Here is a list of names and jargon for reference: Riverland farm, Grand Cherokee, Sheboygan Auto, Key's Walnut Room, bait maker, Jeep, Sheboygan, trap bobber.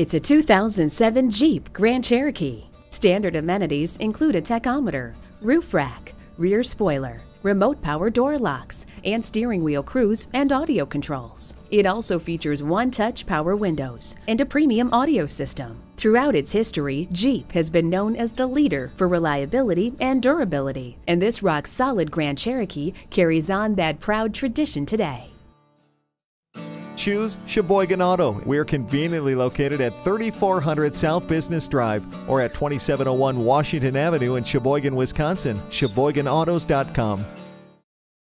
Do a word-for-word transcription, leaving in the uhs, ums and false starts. It's a two thousand seven Jeep Grand Cherokee. Standard amenities include a tachometer, roof rack, rear spoiler, remote power door locks, and steering wheel cruise and audio controls. It also features one-touch power windows and a premium audio system. Throughout its history, Jeep has been known as the leader for reliability and durability, and this rock-solid Grand Cherokee carries on that proud tradition today. Choose Sheboygan Auto. We're conveniently located at thirty-four hundred South Business Drive or at twenty-seven oh one Washington Avenue in Sheboygan, Wisconsin. Sheboygan autos dot com.